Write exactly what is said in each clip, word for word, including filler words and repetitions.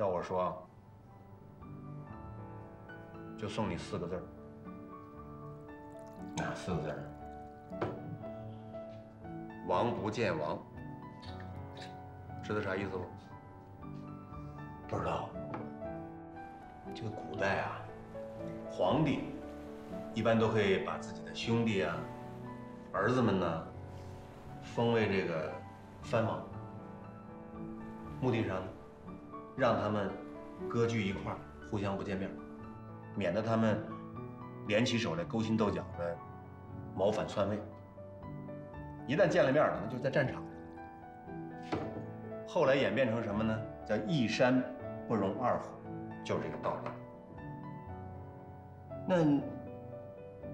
要我说，就送你四个字儿。哪四个字儿？王不见王。知道啥意思不？不知道。这个古代啊，皇帝一般都会把自己的兄弟啊、儿子们呢，封为这个藩王。目的啥呢？ 让他们割据一块儿，互相不见面，免得他们联起手来勾心斗角的谋反篡位。一旦见了面，可能就在战场。后来演变成什么呢？叫一山不容二虎，就是这个道理。那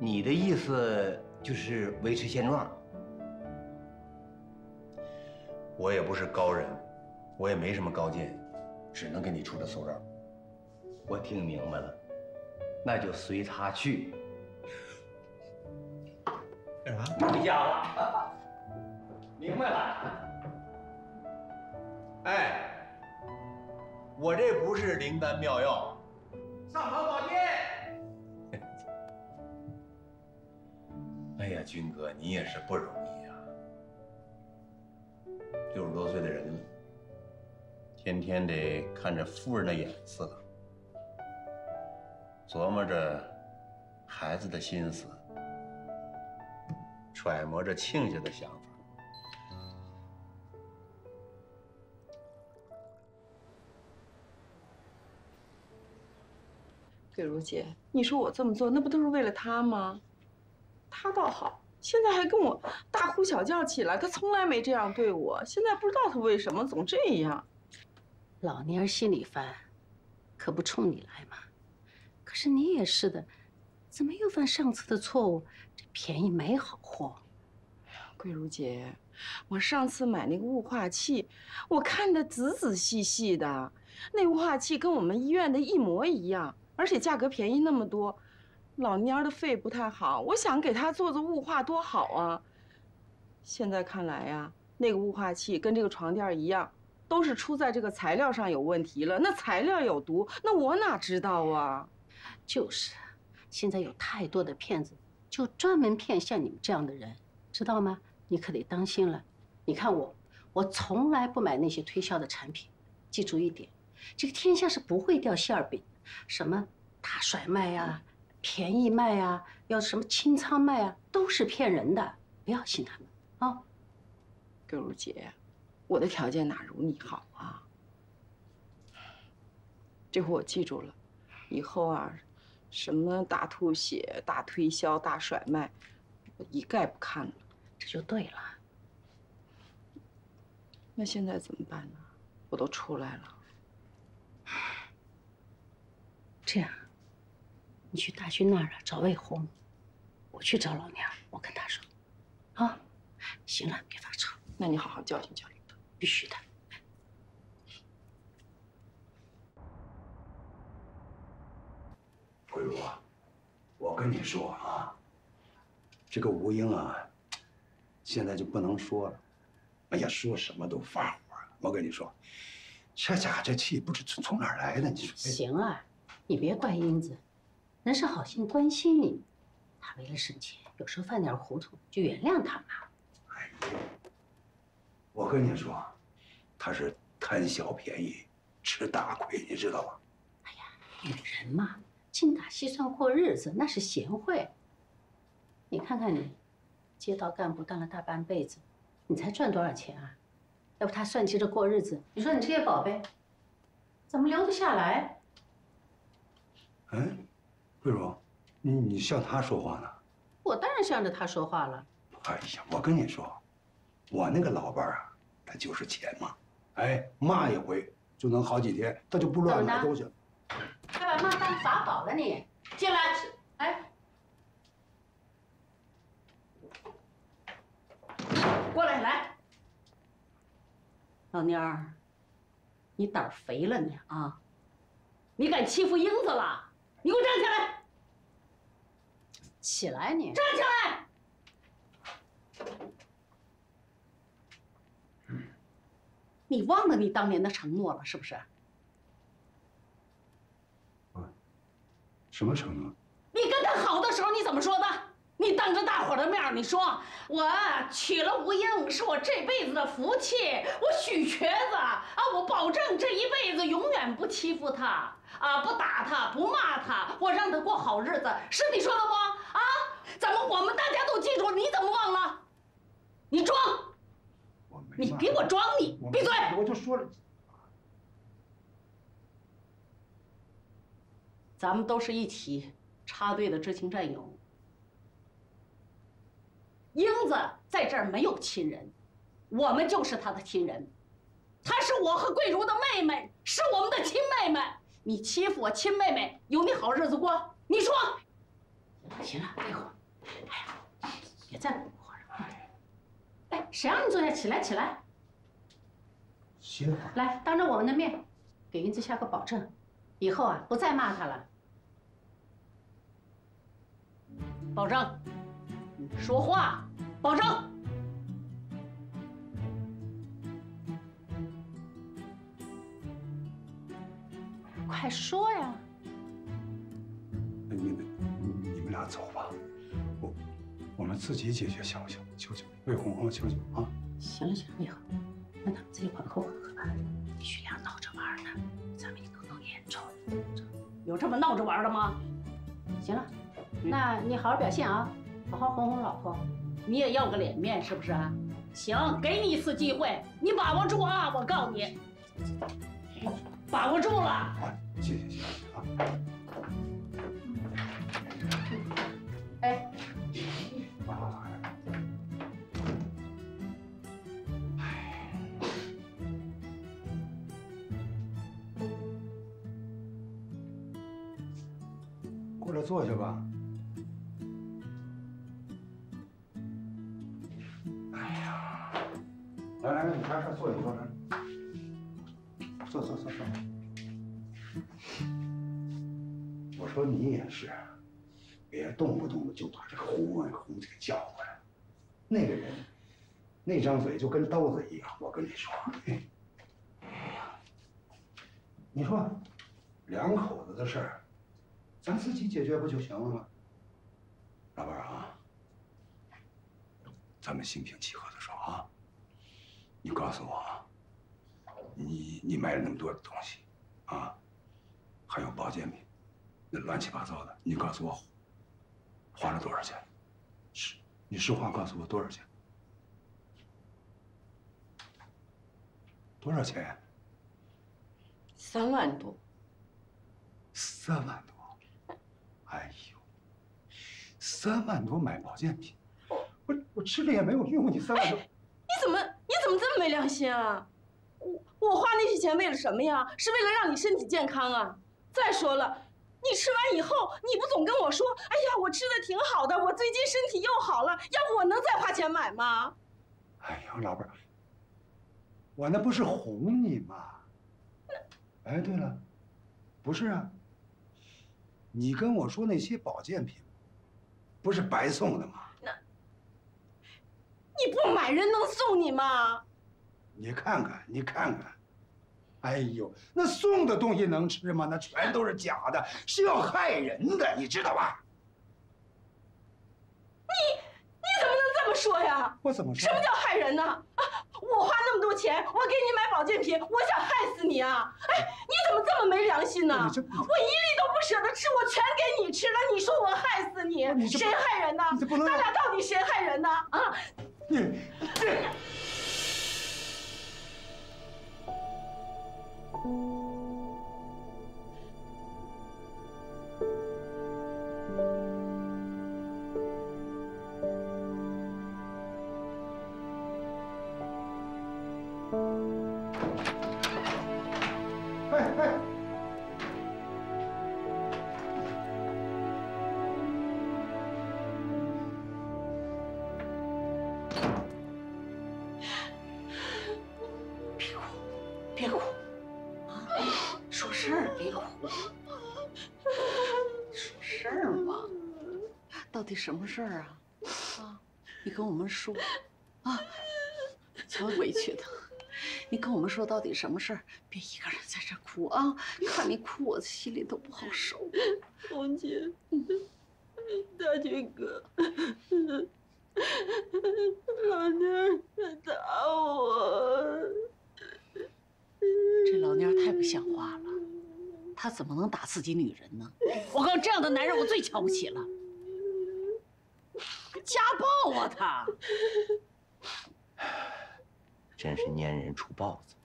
你的意思就是维持现状？我也不是高人，我也没什么高见。 只能给你出这馊招，我听明白了，那就随他去。干啥？回家了。明白了。哎，我这不是灵丹妙药，上房宝殿。哎呀，军哥，你也是不容易啊，六十多岁的人了。 天天得看着夫人的眼色，琢磨着孩子的心思，揣摩着亲家的想法。对，如姐，你说我这么做，那不都是为了他吗？他倒好，现在还跟我大呼小叫起来，他从来没这样对我，现在不知道他为什么总这样。 老年人心里烦，可不冲你来嘛。可是你也是的，怎么又犯上次的错误？这便宜没好货。桂如姐，我上次买那个雾化器，我看得仔仔细细的，那雾化器跟我们医院的一模一样，而且价格便宜那么多。老蔫的肺不太好，我想给她做做雾化多好啊。现在看来呀、啊，那个雾化器跟这个床垫一样。 都是出在这个材料上有问题了，那材料有毒，那我哪知道啊？就是，现在有太多的骗子，就专门骗像你们这样的人，知道吗？你可得当心了。你看我，我从来不买那些推销的产品。记住一点，这个天下是不会掉馅饼，什么大甩卖呀、便宜卖呀、要什么清仓卖啊，都是骗人的，不要信他们啊。桂如姐。 我的条件哪如你好啊？这回我记住了，以后啊，什么大吐血、大推销、大甩卖，我一概不看了。这就对了。那现在怎么办呢？我都出来了。这样，你去大军那儿找魏红，我去找老娘，我跟她说。啊，行了，别发愁。那你好好教训教训。 必须的。桂如啊，我跟你说啊，这个吴英啊，现在就不能说了。哎呀，说什么都发火。我跟你说，这家这气不知从哪儿来的。你说行啊，你别怪英子，人是好心关心你，他为了省钱，有时候犯点糊涂，就原谅他嘛。哎呀。 我跟你说，他是贪小便宜，吃大亏，你知道吗？哎呀，女人嘛，精打细算过日子那是贤惠。你看看你，街道干部当了大半辈子，你才赚多少钱啊？要不他算计着过日子，你说你这些宝贝，怎么留得下来？哎，桂如，你你向他说话呢？我当然向着他说话了。哎呀，我跟你说。 我那个老伴儿啊，他就是钱嘛，哎，骂一回就能好几天，他就不乱买东西了。还把骂当法宝了你？进来，哎，过来来，老妞儿，你胆儿肥了你啊！你敢欺负英子了？你给我站起来！起来你！站起来！ 你忘了你当年的承诺了，是不是？什么承诺？你跟他好的时候你怎么说的？你当着大伙的面你说我娶了吴英是我这辈子的福气，我许瘸子啊，我保证这一辈子永远不欺负他啊，不打他，不骂他，我让他过好日子，是你说的不？啊，怎么我们大家都记住，你怎么忘了？你装！你给我装你！闭嘴！我就说了。 咱们都是一起插队的知情战友。英子在这儿没有亲人，我们就是她的亲人。她是我和桂如的妹妹，是我们的亲妹妹。你欺负我亲妹妹，有你好日子过？你说。行了，别哭。哎呀，别再哭了。哎，谁让你坐下？起来，起来。歇会儿。来，当着我们的面，给英子下个保证。 以后啊，不再骂他了。保证，说话，保证。快说呀！你们，你们俩走吧，我，我们自己解决行不行？求求你，魏红红，求求啊！行了行了，魏红，那咱们自己往后喝吧，必须俩闹着玩呢，咱们。 有这么闹着玩的吗？行了，那你好好表现啊，好好哄哄老婆，你也要个脸面是不是？行，给你一次机会，你把握住啊！我告诉你，把握住了。好，谢谢谢谢啊。哎，坐下吧。哎呀，来来来，你来这儿坐下，坐这儿，坐坐坐坐。我说你也是，别动不动的就把这个胡文红给叫过来。那个人，那张嘴就跟刀子一样。我跟你说，哎呀，你说，两口子的事儿。 咱自己解决不就行了吗？老伴儿啊，咱们心平气和的说啊。你告诉我啊，你你买了那么多的东西，啊，还有保健品，那乱七八糟的，你告诉我花了多少钱？实你实话告诉我多少钱？多少钱？三万多。三万多。 哎呦，三万多买保健品，我我吃了也没有用，你三万多，哎、你怎么你怎么这么没良心啊？我我花那些钱为了什么呀？是为了让你身体健康啊！再说了，你吃完以后，你不总跟我说，哎呀，我吃的挺好的，我最近身体又好了，要不我能再花钱买吗？哎呀，老伴儿，我那不是哄你吗？哎，对了，不是啊。 你跟我说那些保健品，不是白送的吗？那，你不买人能送你吗？你看看，你看看，哎呦，那送的东西能吃吗？那全都是假的，是要害人的，你知道吧？你你怎么能这么说呀？我怎么说？什么叫害人呢？啊，我花那么多钱，我给你买保健品，我想害死你啊！哎，你怎么这么没良心呢？我一粒都。 不舍得吃，我全给你吃了。你说我害死你，谁害人呢？咱俩到底谁害人呢？啊！你这……哎哎！ 什么事儿啊？啊，你跟我们说，啊，瞧委屈的，你跟我们说到底什么事儿？别一个人在这哭啊！看你哭，我心里都不好受。红姐，大军哥，老娘在打我。这老娘太不像话了，她怎么能打自己女人呢？我告诉你，这样的男人我最瞧不起了。 家暴啊！他真是蔫人出豹子。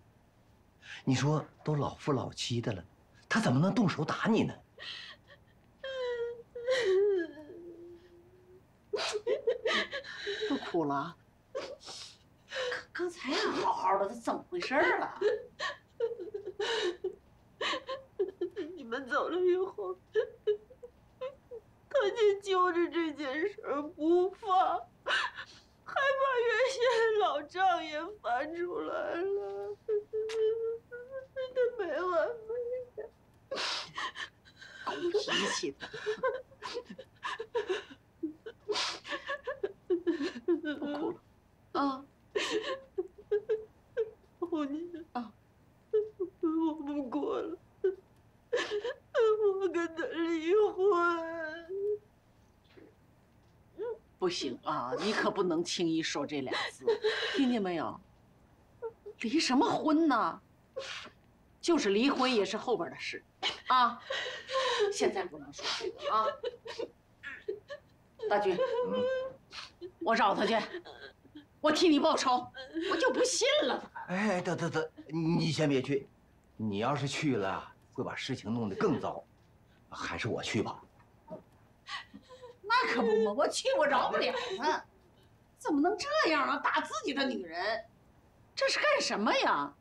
你说都老夫老妻的了，他怎么能动手打你呢？不哭了？刚才好好的，他怎么回事了？你们走了以后。 他就揪着这件事不放，还把原先老账也翻出来了，他没完没了，狗脾气的，不哭了啊，我呢啊，我不哭了。 我跟他离婚，不行啊！你可不能轻易说这俩字，听见没有？离什么婚呢？就是离婚也是后边的事，啊！现在不能说这个啊！大军，我找他去，我替你报仇，我就不信了他！哎，得得得，你先别去，你要是去了。 会把事情弄得更糟，还是我去吧。那可不嘛，我去我饶不了他，怎么能这样啊？打自己的女人，这是干什么呀？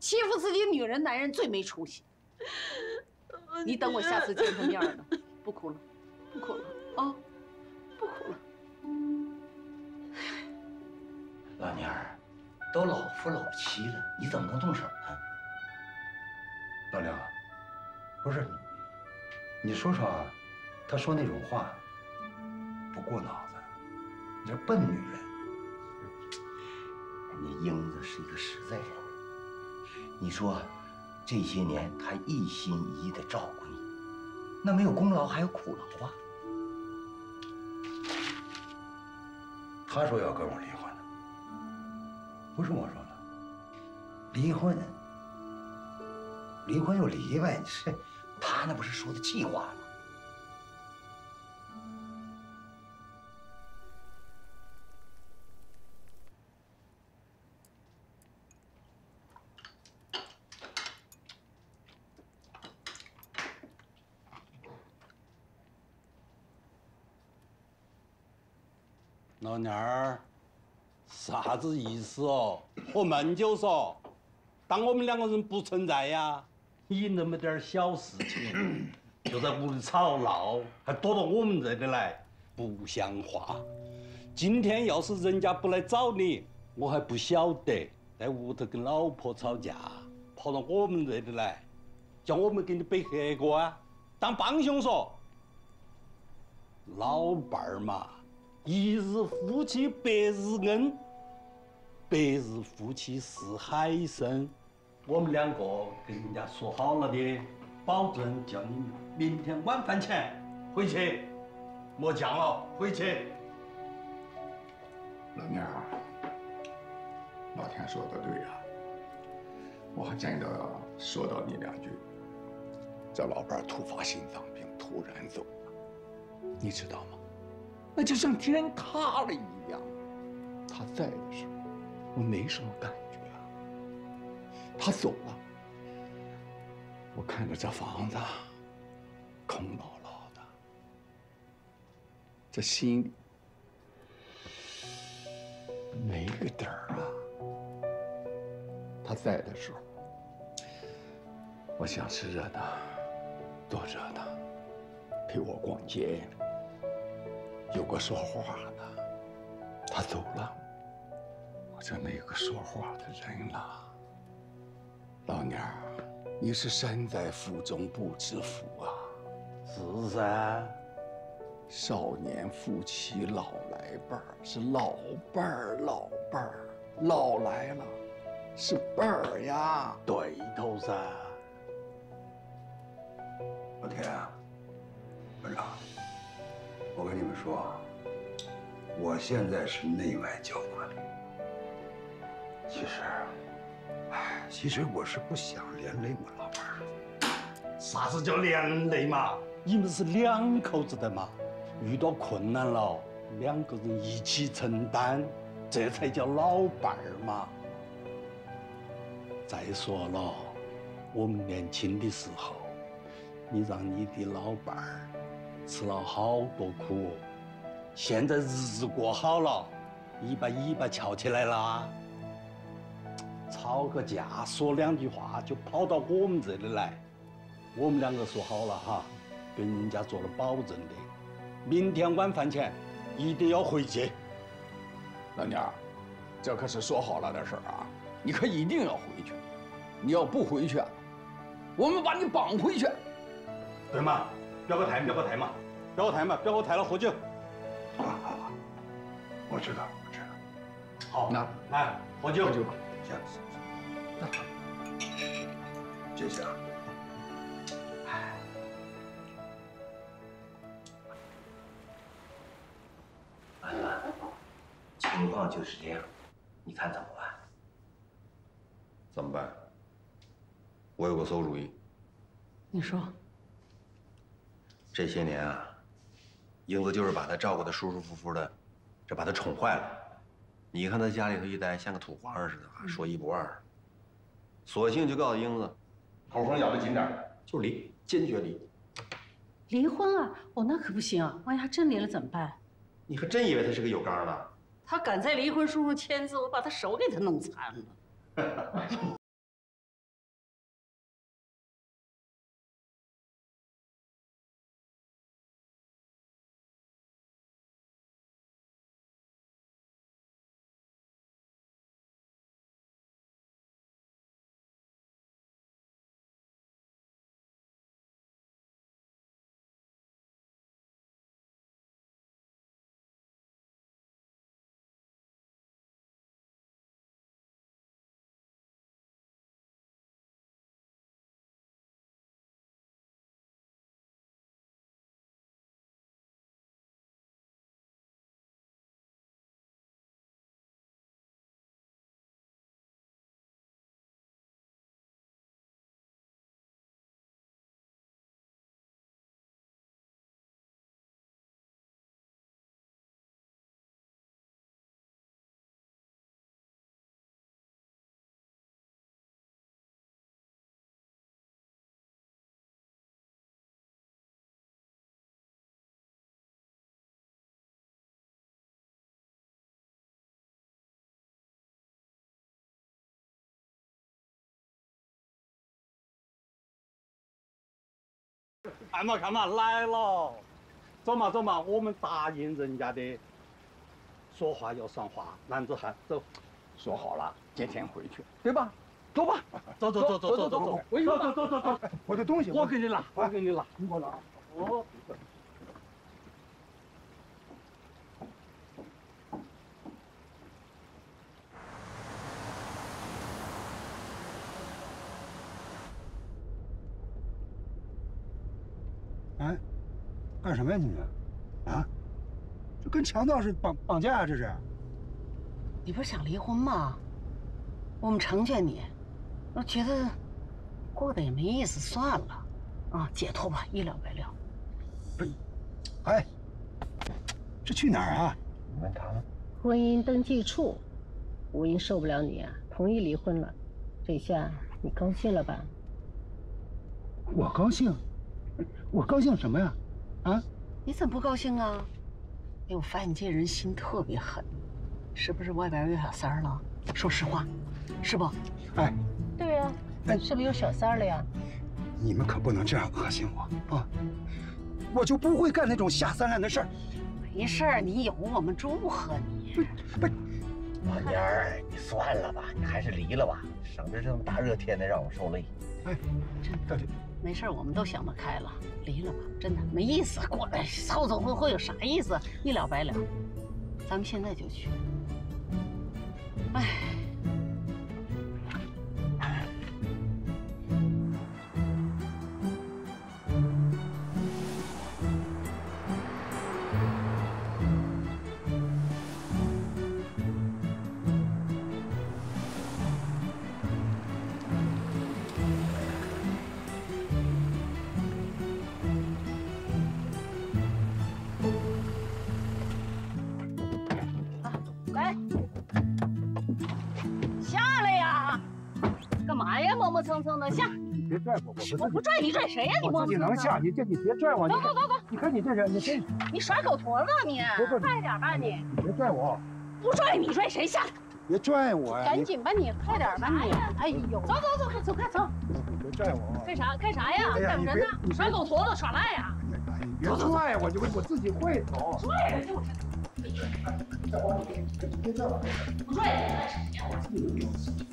欺负自己女人，男人最没出息。你等我下次见他面了，不哭了，不哭了啊，不哭了。老娘儿，都老夫老妻了，你怎么能动手呢？ 老梁，不是你，你说说啊，他说那种话，不过脑子，你这笨女人。人家英子是一个实在人，你说这些年他一心一意的照顾你，那没有功劳还有苦劳啊。他说要跟我离婚了，不是我说的，离婚。 离婚就离呗，你是他那不是说的气话吗？老娘儿，啥子意思哦？我们就说，当我们两个人不存在呀。 你那么点小事情就在屋里吵闹，还躲到我们这里来，不像话！今天要是人家不来找你，我还不晓得在屋头跟老婆吵架，跑到我们这里来，叫我们给你背黑锅啊，当帮凶说。老伴儿嘛，一日夫妻百日恩，百日夫妻似海深。 我们两个跟人家说好了的，保证叫你明天晚饭前回去，莫讲了，回去。老娘儿，老天说的对啊，我还真的说到你两句。这老伴儿突发心脏病，突然走了，你知道吗？那就像天塌了一样。他在的时候，我没什么感觉。 他走了，我看着这房子空落落的，这心里没个底儿啊。他在的时候，我想吃热闹，做热闹，陪我逛街，有个说话的。他走了，我就没个说话的人了。 老娘，你是身在福中不知福啊！是噻，少年夫妻老来伴儿，是老伴儿老伴儿。老来了，是伴儿呀。对头噻。老田，班长，我跟你们说，我现在是内外交困。其实，哎，其实我是不想连累我老伴儿的。啥子叫连累嘛？你们是两口子的嘛，遇到困难了，两个人一起承担。 这才叫老伴儿嘛！再说了，我们年轻的时候，你让你的老伴儿吃了好多苦，现在日子过好了，你把尾巴翘起来啦，吵个架说两句话就跑到我们这里来，我们两个说好了哈，跟人家做了保证的，明天晚饭前一定要回去。 老娘，这可是说好了的事儿啊！你可一定要回去，你要不回去，我们把你绑回去。对嘛？表个态，表个态嘛，表个态嘛，表个态了喝酒。好了好了，我知道，我知道。好，那来喝酒。喝酒吧。行行行。这下，哎。 情况就是这样，你看怎么办？怎么办？我有个馊主意。你说。这些年啊，英子就是把他照顾的舒舒服服的，这把他宠坏了。你看他家里头一待，像个土皇上似的啊，说一不二。索性就告诉英子，口风咬得紧点儿，就离，坚决离。离婚啊？哦，那可不行啊！万一他真离了怎么办？你可真以为他是个有刚的？ 他敢在离婚书上签字，我把他手给他弄残了。看嘛看嘛，来了，走嘛走嘛，我们答应人家的，说话要算话，男子汉，走，说好了，今天回去，对吧？走吧，走走走走走走走，我走走走走走，我的东西我给你拿，我给你拿，你给我拿，我。 哎，干什么呀你们？啊，这跟强盗是绑绑架啊！这是。你不是想离婚吗？我们成全你，我觉得过得也没意思，算了，啊，解脱吧，一了百了。不是，哎，这去哪儿啊？你问他了。婚姻登记处，吴英受不了你啊，同意离婚了。这下你高兴了吧？我高兴。 我高兴什么呀？啊？你怎么不高兴啊？哎，我发现你这人心特别狠，是不是外边有小三了？说实话，是不？哎，对呀、啊，哎、是不是有小三了呀？你们可不能这样恶心我啊！我就不会干那种下三滥的事儿。没事儿，你有我们祝贺你。不是，老娘儿，你算了吧，你还是离了吧，省得这么大热天的让我受累。哎，真的。 没事，我们都想得开了，离了吧，真的没意思。过来凑凑合合有啥意思？一了百了，咱们现在就去。哎。磨磨蹭蹭的下。你别拽我，我不拽你拽谁呀？你磨磨蹭蹭。能下，你这你别拽我。走走走走，你看你这人，你这你耍狗驼子你，快点吧你。你别拽我。不拽你拽谁下？别拽我呀！赶紧吧你，快点吧你。哎呦，走走走，快走快走。别拽我。干啥干啥呀？等着呢。你耍狗驼子耍赖呀？你别拽我，我我自己会走。拽人就是。 不拽你，我自己自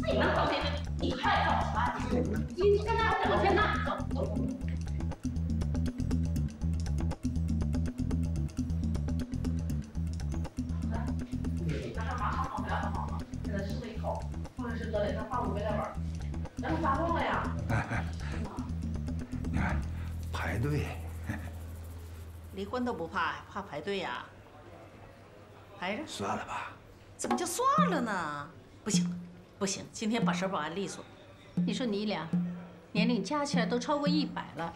己能走，你太早了。你你在那儿等，在那儿走走。来，咱这马上跑回来好吗？给他吃了一口，或者是得给他放回来玩。咱们发动了呀！你看，排队。离婚都不怕，怕排队呀？ 排着算了吧，怎么就算了呢？不行，不行，今天把事儿办利索。你说你俩年龄加起来都超过一百了，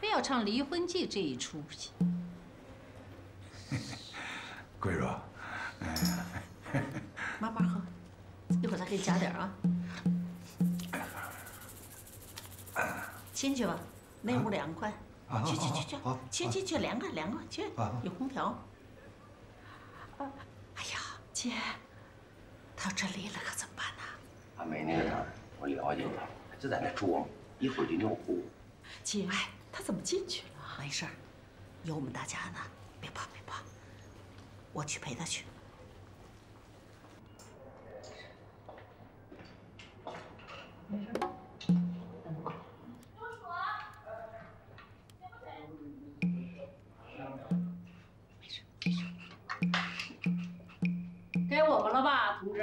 非要唱离婚记这一出去。桂茹，慢慢喝，一会儿再给你加点啊。进去吧，那屋凉快。去去去去，去去去凉快凉快去，有空调。 哎呀，姐，到这里了可怎么办呢？俺没那个事儿，我了解他，就在那装，一会儿就尿裤。姐，哎，他怎么进去了？没事儿，有我们大家呢，别怕别怕，我去陪他去。没事。 该我们了吧，同志？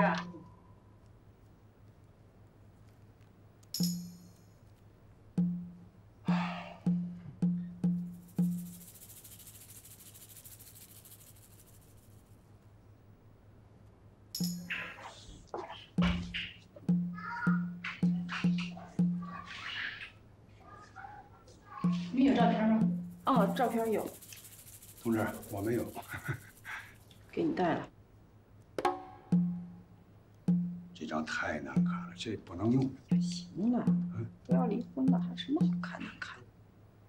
你有照片吗？哦，照片有。同志，我没有。给你带了。 这张太难看了，这不能用。行了，都要离婚了，还什么好看难看？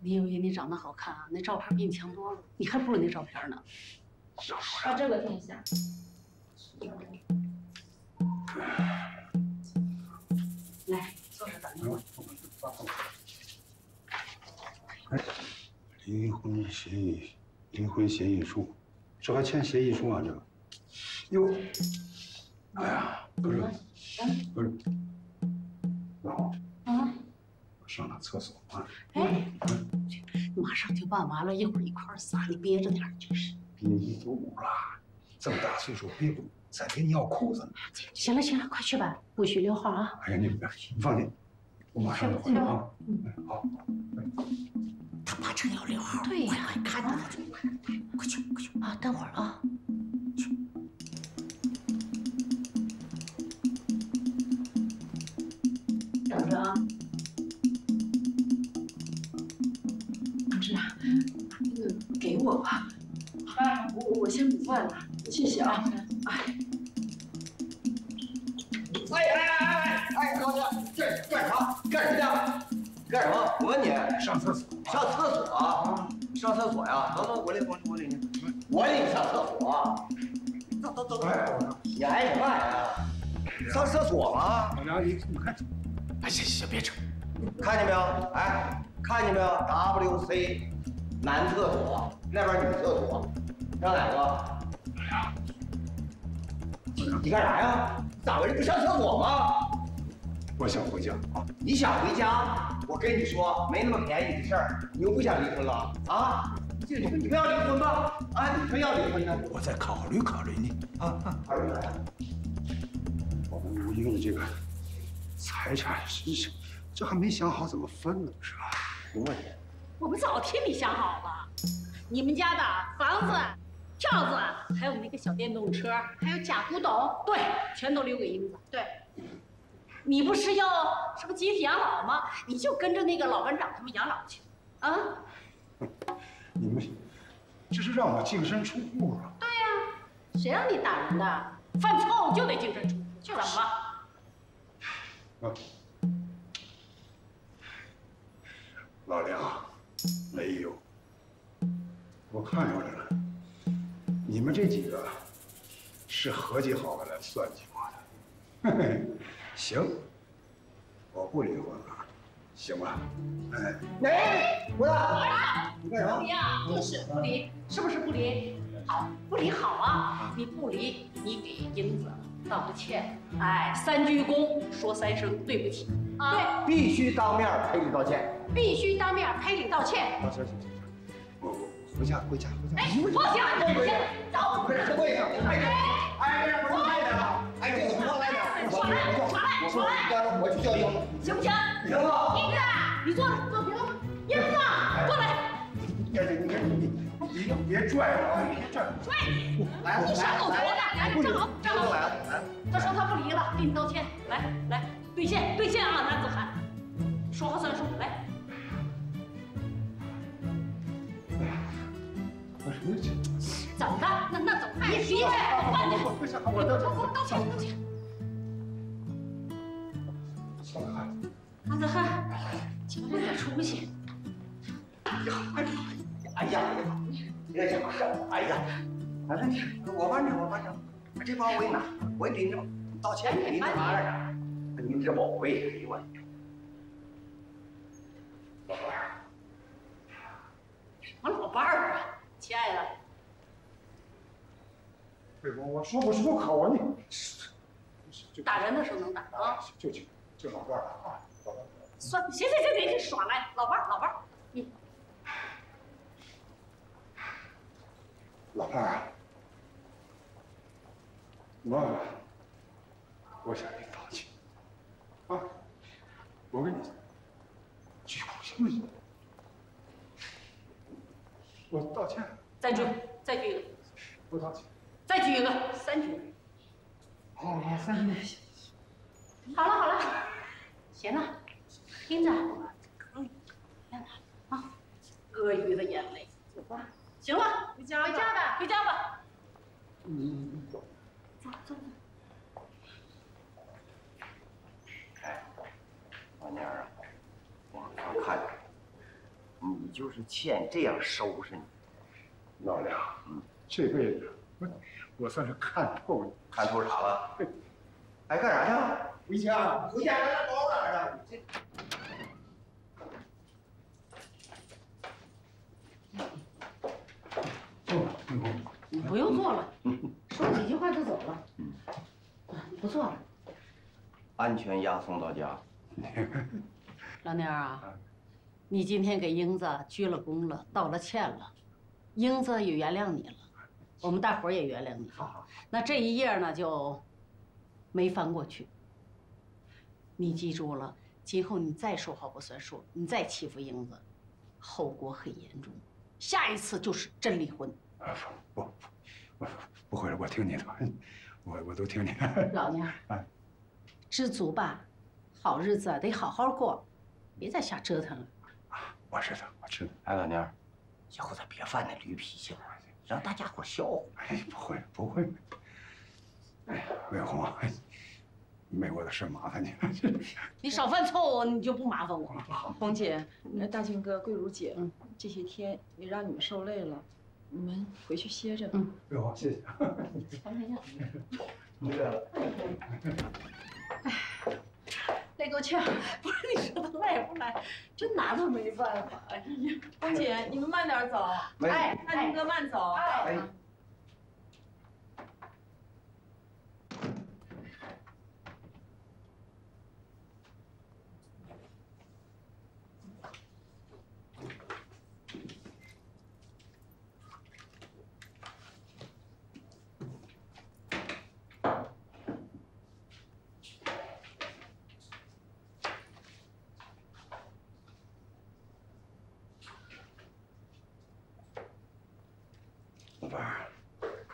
你以为你长得好看啊？那照片比你强多了，你还不如那照片呢。把这个垫下。来，坐着等一会儿。哎，离婚协议，离婚协议书，这还签协议书啊？这个，哟。 哎呀，不是，不是，老王，啊，我上趟厕所啊。哎，马上就办完了，一会儿一块撒，你憋着点儿，真是。憋一肚子了，这么大岁数憋不，再憋尿裤子呢。行了行了，快去吧，不许溜号啊。哎呀，你你放心，我马上就回去啊。嗯，好。他八成要溜号，对呀，看着他就，快去快去啊，等会儿啊。 等着啊，同志啊，那个给我吧，哎，我我先不问了，谢谢啊，哎，哎哎哎哎，高姐，这干啥？干什么呀？干什么？我问你，上厕所？上厕所啊？上厕所呀？走走，我领我领我领你，我领你上厕所。走走走，你挨什么挨啊？上厕所吗？老梁，你你看。 哎，行行，别扯！看见没有？哎，看见没有 ？W C， 男厕所，那边女厕所，让哪个？你干啥呀？咋回事？不上厕所吗？我想回家啊！你想回家？我跟你说，没那么便宜的事儿。你又不想离婚了啊？这你们要离婚吧？啊，你们要离婚呢？我再考虑考虑你啊啊！考虑啥呀？我们吴英的这个。 财产是是，这还没想好怎么分呢，是吧？我问你，我们早替你想好了。你们家的房子、票子，还有那个小电动车，还有假古董，对，全都留给英子。对，你不是要什么集体养老吗？你就跟着那个老班长他们养老去，啊？你们这是让我净身出户啊？对呀、啊，谁让你打人的？犯错误就得净身出户，去怎么了？ 啊，老梁，没有。我看出来了，你们这几个是合计好了来算计我的。嘿嘿，行，我不离婚了，行吧？哎，哎，胡大，你干什么？不要，就是不离，是不是不离？好，不离好啊！你不离，你给英子道个歉，哎，三鞠躬，说三声对不起。 对，必须当面赔礼道歉。必须当面赔礼道歉。行行行行，我我回家回家回家。哎，放下，放下，走。不是，等我一下。哎，哎，不是，慢点啊！哎，这个我来点。我来，我来，我来。待会儿我去叫英子，行不行？行了。英子，你坐着，坐平。英子，过来。你你你你别拽我，别拽我。拽你！来，你傻狗头子，来，站好，站好。来，他说他不离了，给你道歉。来来。 兑现，兑现啊，男子汉，说话算数，来。怎么的？那那怎么办？你别，我帮你，我道歉，我道歉，道歉。男子汉，请有点出息。哎呀，哎呀，哎呀，哎呀，哎呀，我完成，我完成，这包我也拿，我也拎着，道歉，你拿着啥？ 你这宝贝，哎呦我天！老伴儿，什么老伴儿啊，亲爱的。对不？我说不出口啊你。打人的时候能打啊？就就就老伴儿了啊，老伴儿。算，行行行行，你耍赖，老伴儿老伴儿，你。老伴儿，我我想你道歉。 啊！我跟你鞠躬行不行？我道歉。再鞠，再鞠一个。不道歉。再鞠一个，三鞠。好，好，三鞠。好了，好了，行了，听着，嗯，别了啊，鳄鱼的眼泪。走吧。行了，回家，回家吧，回家吧。你你走。走走走。 老娘啊，我刚看见你就是欠这样收拾你。老梁，嗯，这辈子我我算是看透你。看透啥了？哎，干啥去？回家，回家，咱包哪儿啊？这。坐吧，你不用坐了，说几句话就走了。嗯，不坐了。安全押送到家。 老妞啊，你今天给英子鞠了躬了，道了歉了，英子也原谅你了，我们大伙儿也原谅你了。那这一页呢就没翻过去。你记住了，今后你再说话不算数，你再欺负英子，后果很严重，下一次就是真离婚。啊，不，不，不会了，我听你的，我我都听你的。老妞，知足吧。 好日子得好好过，别再瞎折腾了。啊，我知道，我知道。哎，老娘，以后咱别犯那驴脾气了，让大家伙笑话。哎，不会，不会。哎，魏红，没我的事麻烦你了。你少犯错误，你就不麻烦我。红姐，大庆哥、桂如姐，这些天也让你们受累了，你们回去歇着吧。嗯，魏红，谢谢。咱们家，回来了。哎。 累够呛，不是你说他赖不赖，真拿他没办法。哎呀，红姐，你们慢点走。哎，大金哥慢走。哎，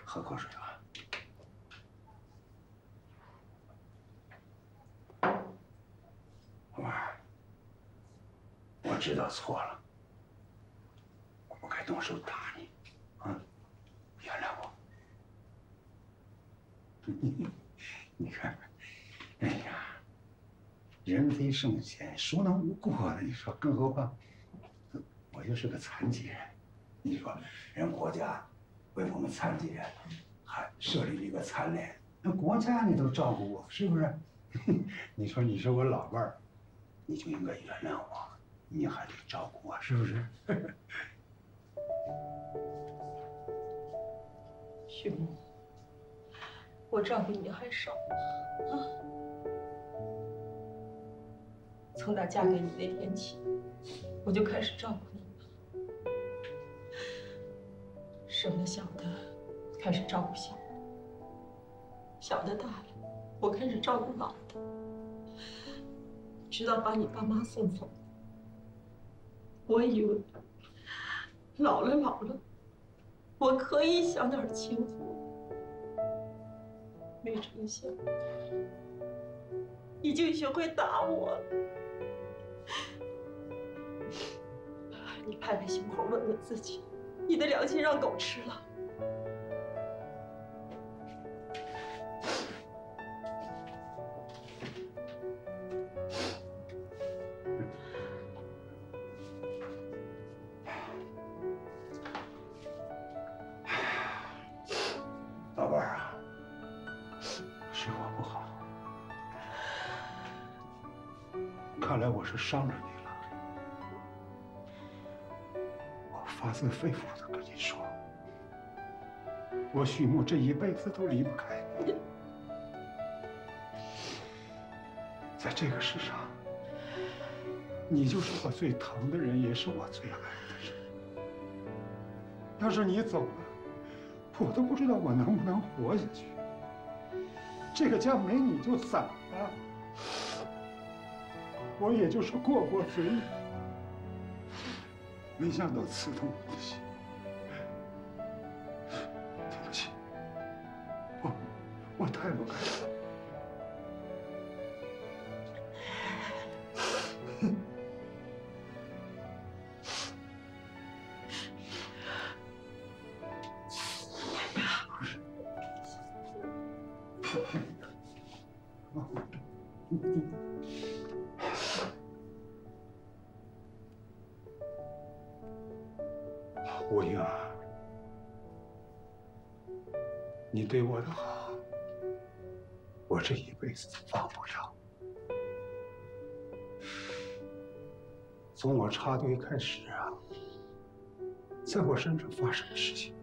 喝口水吧。老伴儿，我知道错了，我不该动手打你，啊，原谅我。你看看，哎呀，人非圣贤，孰能无过呢？你说，更何况我就是个残疾人。你说，人国家为我们残疾人还设立一个残联，那国家你都照顾我，是不是？你说你是我老伴儿，你就应该原谅我，你还得照顾我，是不是？旭木，我照顾你还少吗？啊！从她嫁给你那天起，我就开始照顾你了，什么小的开始照顾小的，小的大了，我开始照顾老的，直到把你爸妈送走。我以为老了老了，我可以享点清福，没成想已经学会打我了。你拍拍胸口，问问自己，你的良心让狗吃了。伤着你了，我发自肺腑的跟你说，我许木这一辈子都离不开你。在这个世上，你就是我最疼的人，也是我最爱的人。要是你走了，我都不知道我能不能活下去。这个家没你就散了。我也就是过过嘴瘾，没想到刺痛你的心。对不起，我我太不该了。吴英啊，你对我的好，我这一辈子忘不了。从我插队开始啊，在我身上发生的事情，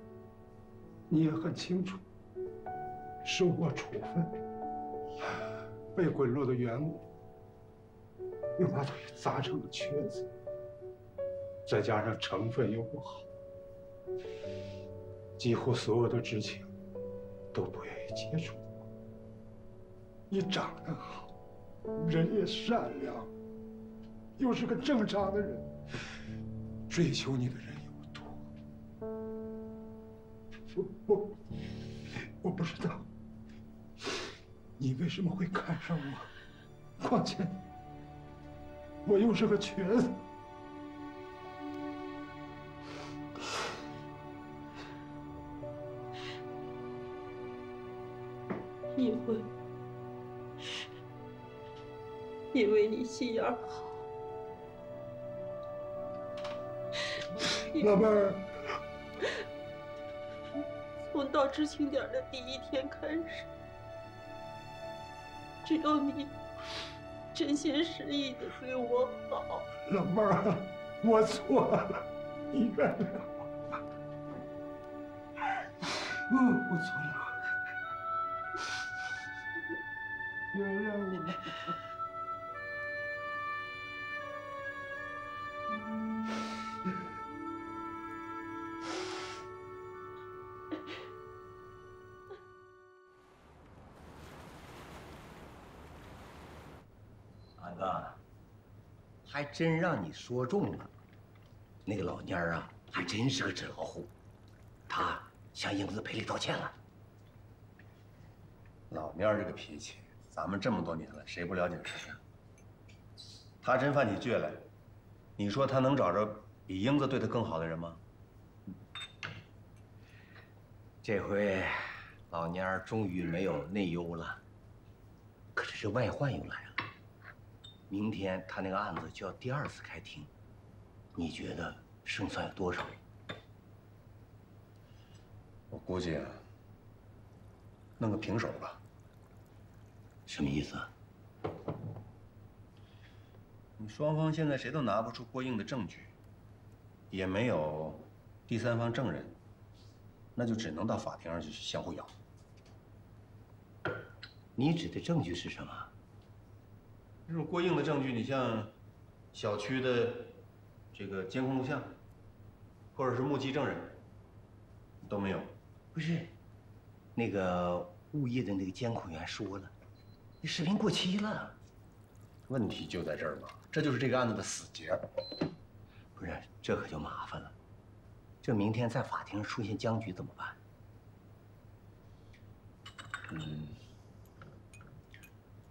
你也很清楚。受过处分，被滚落的缘故，又把腿砸成了瘸子，再加上成分又不好。几乎所有的知青都不愿意接触我。你长得好，人也善良，又是个正常的人，追求你的人又多。我我我不知道你为什么会看上我，况且我又是个瘸子。以为，以为你心眼好，老妹儿。从到知青点的第一天开始，只有你真心实意的对我好。老妹儿，我错了，你原谅我。嗯，我错了。原谅我！俺哥，还真让你说中了。那个老蔫儿啊，还真是个纸老虎。她向英子赔礼道歉了。老蔫儿这个脾气。咱们这么多年了，谁不了解谁呀？他真犯起倔来，你说他能找着比英子对他更好的人吗？这回老蔫儿终于没有内忧了，可是这外患又来了。明天他那个案子就要第二次开庭，你觉得剩下了多少？我估计啊，弄个平手吧。什么意思啊？你双方现在谁都拿不出过硬的证据，也没有第三方证人，那就只能到法庭上去相互咬。你指的证据是什么？这种过硬的证据，你像小区的这个监控录像，或者是目击证人，都没有。不是，那个物业的那个监控员说了，那视频过期了。 问题就在这儿嘛，这就是这个案子的死结。不是，这可就麻烦了。这明天在法庭上出现僵局怎么办？嗯，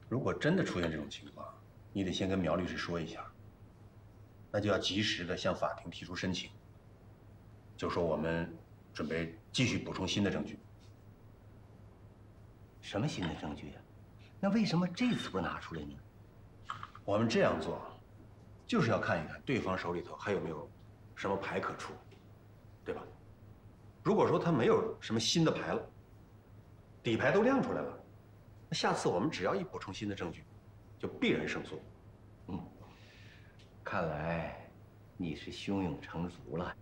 如果真的出现这种情况，你得先跟苗律师说一下。那就要及时的向法庭提出申请，就说我们准备继续补充新的证据。什么新的证据啊？那为什么这次不拿出来呢？ 我们这样做，就是要看一看对方手里头还有没有什么牌可出，对吧？如果说他没有什么新的牌了，底牌都亮出来了，那下次我们只要一补充新的证据，就必然胜诉。嗯，看来你是胸有成竹了，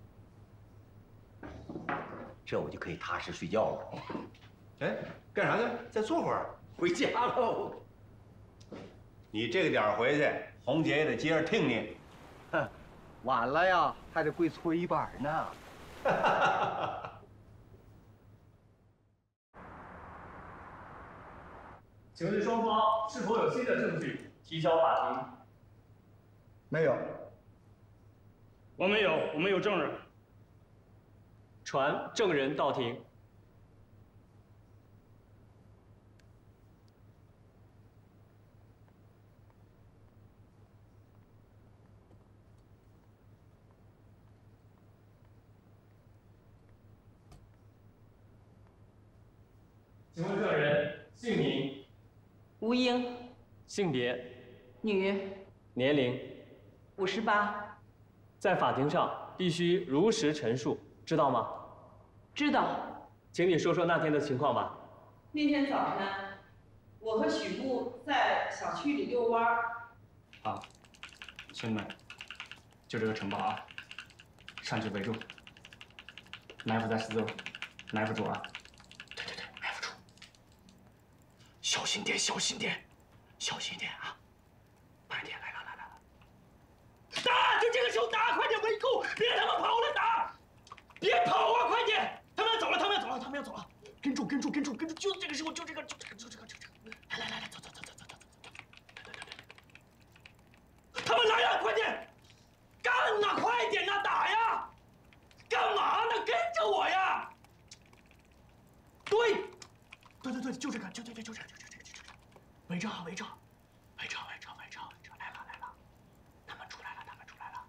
这我就可以踏实睡觉了。哎，干啥去？再坐会儿，回家喽。 你这个点儿回去，红姐也得接着听你。哼，晚了呀，还得跪搓衣板呢。请问双方是否有新的证据提交法庭？没有。我们有，我们有证人。传证人到庭。 请问证人姓名？吴英。性别？女。年龄？五十八。在法庭上必须如实陈述，知道吗？知道。请你说说那天的情况吧。那天早晨，我和许木在小区里遛弯儿。好，兄弟们，就这个城堡啊，上去围住，埋伏在四周，埋伏住啊。 小心点，小心点，小心点啊！慢点，来来来来来，打！就这个时候打，快点围攻，别他妈跑了，打！别跑啊，快点！他们要走了，他们要走了，他们要走了！跟住，跟住，跟住，跟住！就这个时候，就这个，就这个，就这个，就这个！来来来来，走走走走走走走！他们来了，快点！干呐，快点呐，打呀！干嘛呢？跟着我呀！对，对对对，就这个，就就就就这个。 围着，围着，围着，围着，围着，围着，来了，来了，他们出来了，他们出来了，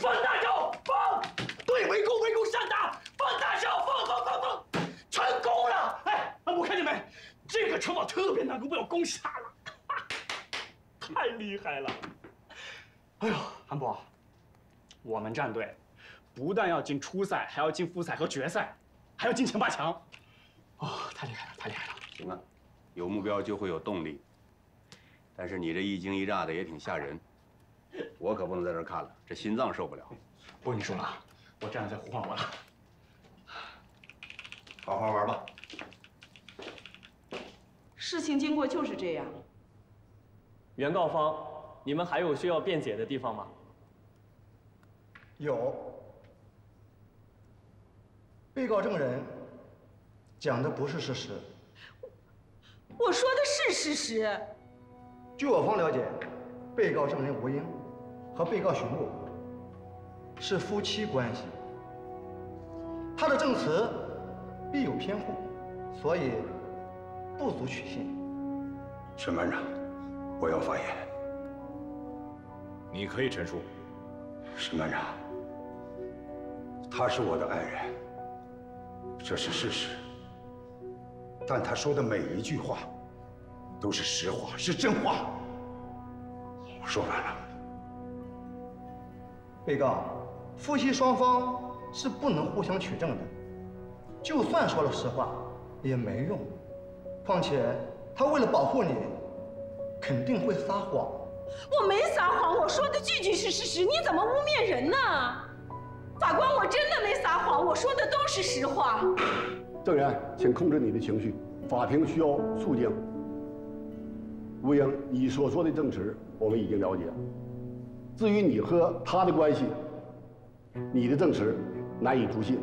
放大招，放，对，围攻，围攻，上打，放大招，放，放，放，放，全攻了！哎，我看见没？这个城堡特别难攻，被我攻下了，太厉害了！哎呦，韩博，我们战队不但要进初赛，还要进复赛和决赛，还要进前八强，哦，太厉害了，太厉害了！行了。 有目标就会有动力，但是你这一惊一乍的也挺吓人，我可不能在这儿看了，这心脏受不了。不跟你说了啊，我站在呼唤我了，好好玩吧。事情经过就是这样。原告方，你们还有需要辩解的地方吗？有。被告证人讲的不是事实。 我说的是事实。据我方了解，被告证人吴英和被告许木是夫妻关系，他的证词必有偏护，所以不足取信。沈班长，我要发言。你可以陈述。沈班长，她是我的爱人，这是事实。 但他说的每一句话，都是实话，是真话。我说完了。被告，夫妻双方是不能互相取证的，就算说了实话也没用。况且他为了保护你，肯定会撒谎。我没撒谎，我说的句句是事实，你怎么污蔑人呢？法官，我真的没撒谎，我说的都是实话。证人，请控制你的情绪，法庭需要肃静。吴英，你所说的证词我们已经了解，至于你和他的关系，你的证词难以足信。